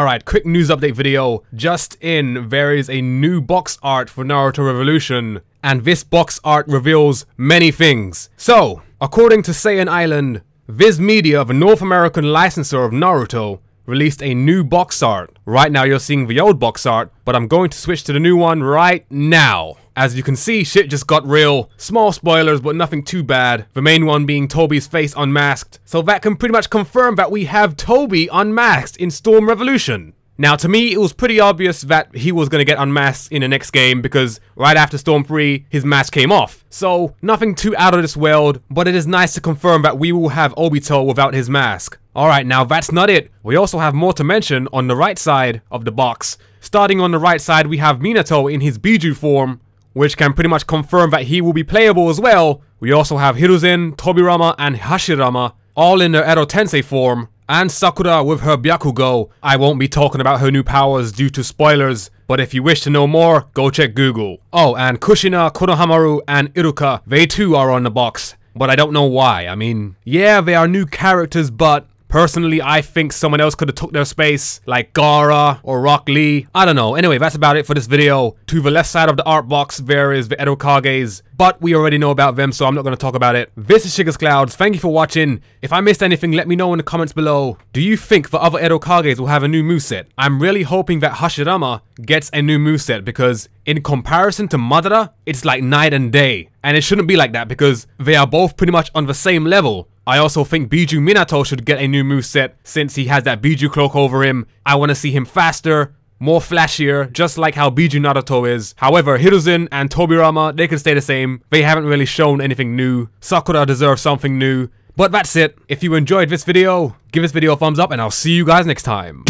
Alright, quick news update video. Just in, there is a new box art for Naruto Revolution, and this box art reveals many things. So, according to Saiyan Island, Viz Media, the North American licensor of Naruto, released a new box art. Right now you're seeing the old box art, but I'm going to switch to the new one right now. As you can see, shit just got real. Small spoilers, but nothing too bad. The main one being Tobi's face unmasked. So that can pretty much confirm that we have Tobi unmasked in Storm Revolution. Now to me, it was pretty obvious that he was gonna get unmasked in the next game because right after Storm 3, his mask came off. So nothing too out of this world, but it is nice to confirm that we will have Obito without his mask. Alright, now that's not it. We also have more to mention on the right side of the box. Starting on the right side, we have Minato in his Bijuu form, which can pretty much confirm that he will be playable as well. We also have Hiruzen, Tobirama, and Hashirama, all in their Edo Tensei form, and Sakura with her Byakugo. I won't be talking about her new powers due to spoilers, but if you wish to know more, go check Google. Oh, and Kushina, Konohamaru, and Iruka, they too are on the box, but I don't know why. I mean, yeah, they are new characters, but personally, I think someone else could have took their space, like Gaara or Rock Lee. I don't know. Anyway, that's about it for this video. To the left side of the art box, there is the Edo Kages, but we already know about them, so I'm not going to talk about it. This is Shiga's Clouds. Thank you for watching. If I missed anything, let me know in the comments below. Do you think the other Edo Kages will have a new moveset? I'm really hoping that Hashirama gets a new moveset because in comparison to Madara, it's like night and day. And it shouldn't be like that because they are both pretty much on the same level. I also think Bijuu Minato should get a new moveset since he has that Bijuu cloak over him. I want to see him faster, more flashier, just like how Bijuu Naruto is. However, Hiruzen and Tobirama, they can stay the same. They haven't really shown anything new. Sakura deserves something new. But that's it. If you enjoyed this video, give this video a thumbs up and I'll see you guys next time.